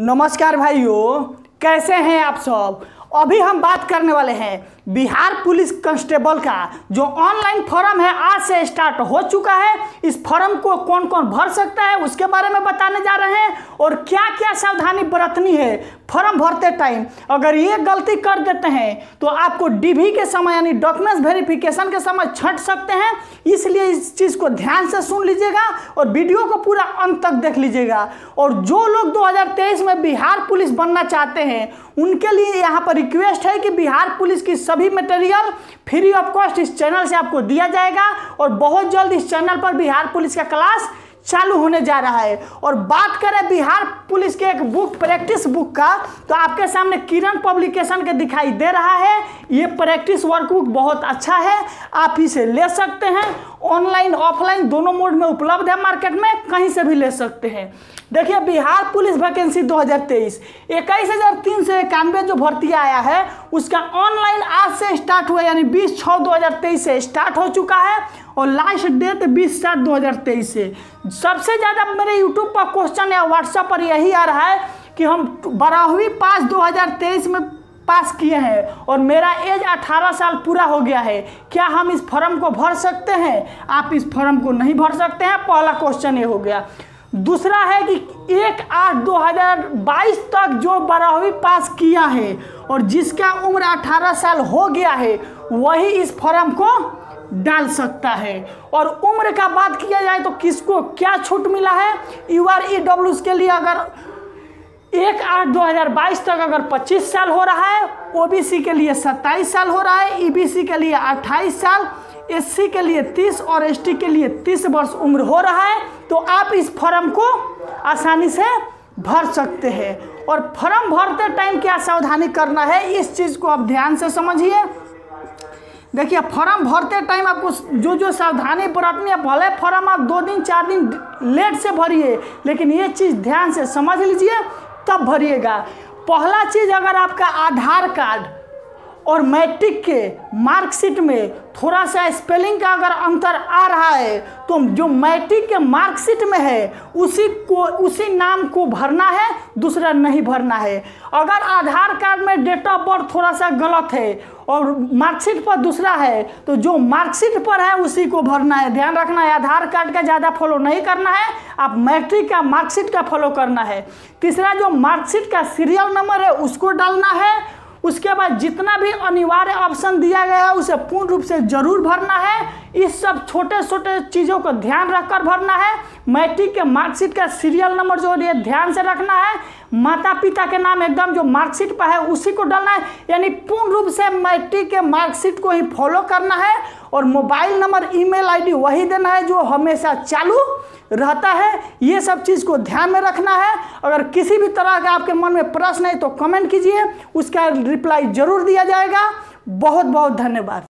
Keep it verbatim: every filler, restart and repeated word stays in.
नमस्कार भाइयों, कैसे हैं आप सब। अभी हम बात करने वाले हैं बिहार पुलिस कांस्टेबल का जो ऑनलाइन फॉर्म है आज से स्टार्ट हो चुका है। इस फॉर्म को कौन कौन भर सकता है उसके बारे में बताने जा रहे हैं और क्या क्या सावधानी बरतनी है फॉर्म भरते टाइम। अगर ये गलती कर देते हैं तो आपको डीवी के समय यानी डॉक्यूमेंट्स वेरिफिकेशन के समय छंट सकते हैं, इसलिए इस चीज़ को ध्यान से सुन लीजिएगा और वीडियो को पूरा अंत तक देख लीजिएगा। और जो लोग दो हज़ार तेईस में बिहार पुलिस बनना चाहते हैं उनके लिए यहाँ पर रिक्वेस्ट है कि बिहार पुलिस की सभी मटेरियल फ्री ऑफ कॉस्ट इस चैनल से आपको दिया जाएगा और बहुत जल्द इस चैनल पर बिहार पुलिस का क्लास चालू होने जा रहा है। और बात करें बिहार पुलिस के एक बुक प्रैक्टिस बुक का तो आपके सामने किरण पब्लिकेशन के दिखाई दे रहा है। ये प्रैक्टिस वर्कबुक बहुत अच्छा है, आप इसे ले सकते हैं। ऑनलाइन ऑफलाइन दोनों मोड में उपलब्ध है, मार्केट में कहीं से भी ले सकते हैं। देखिए बिहार पुलिस वैकेंसी दो हज़ार तेईस इक्कीस हज़ार तीन सौ इक्यानवे जो भर्ती आया है उसका ऑनलाइन आज से स्टार्ट हुआ यानी बीस छः दो हज़ार तेईस से स्टार्ट हो चुका है और लास्ट डेट बीस सात दो हज़ार तेईस से। सबसे ज़्यादा मेरे यूट्यूब पर क्वेश्चन या व्हाट्सएप पर यही आ रहा है कि हम बारहवीं पास दो हज़ार तेईस में पास किए हैं और मेरा एज अठारह साल पूरा हो गया है, क्या हम इस फॉर्म को भर सकते हैं। आप इस फॉर्म को नहीं भर सकते हैं, पहला क्वेश्चन ये हो गया। दूसरा है कि एक आठ दो हज़ार बाईस तक जो बारहवीं पास किया है और जिसका उम्र अठारह साल हो गया है वही इस फॉर्म को डाल सकता है। और उम्र का बात किया जाए तो किसको क्या छूट मिला है। यू आर ई डब्ल्यू के लिए अगर एक आठ दो हज़ार बाईस तक अगर पच्चीस साल हो रहा है, ओबीसी के लिए सत्ताईस साल हो रहा है, ईबीसी के लिए अट्ठाईस साल, एससी के लिए तीस और एसटी के लिए तीस वर्ष उम्र हो रहा है तो आप इस फॉर्म को आसानी से भर सकते हैं। और फॉर्म भरते टाइम क्या सावधानी करना है इस चीज़ को आप ध्यान से समझिए। देखिए फॉर्म भरते टाइम आपको जो जो सावधानी बरतनी है, भले फॉर्म आप दो दिन चार दिन लेट से भरिए लेकिन ये चीज़ ध्यान से समझ लीजिए तब भरिएगा। पहला चीज़, अगर आपका आधार कार्ड और मैट्रिक के मार्कशीट में थोड़ा सा स्पेलिंग का अगर अंतर आ रहा है तो जो मैट्रिक के मार्कशीट में है उसी को उसी नाम को भरना है, दूसरा नहीं भरना है। अगर आधार कार्ड में डेट ऑफ बर्थ थोड़ा सा गलत है और मार्कशीट पर दूसरा है तो जो मार्कशीट पर है उसी को भरना है। ध्यान रखना है, आधार कार्ड का ज़्यादा फॉलो नहीं करना है, आप मैट्रिक का मार्कशीट का फॉलो करना है। तीसरा, जो मार्कशीट का सीरियल नंबर है उसको डालना है। उसके बाद जितना भी अनिवार्य ऑप्शन दिया गया है उसे पूर्ण रूप से जरूर भरना है। इस सब छोटे छोटे चीज़ों को ध्यान रखकर भरना है। मैट्रिक के मार्कशीट का सीरियल नंबर जो है ध्यान से रखना है। माता पिता के नाम एकदम जो मार्कशीट पर है उसी को डालना है, यानी पूर्ण रूप से मैट्रिक के मार्कशीट को ही फॉलो करना है। और मोबाइल नंबर ईमेल आईडी वही देना है जो हमेशा चालू रहता है। ये सब चीज़ को ध्यान में रखना है। अगर किसी भी तरह का आपके मन में प्रश्न है तो कमेंट कीजिए, उसका रिप्लाई जरूर दिया जाएगा। बहुत बहुत धन्यवाद।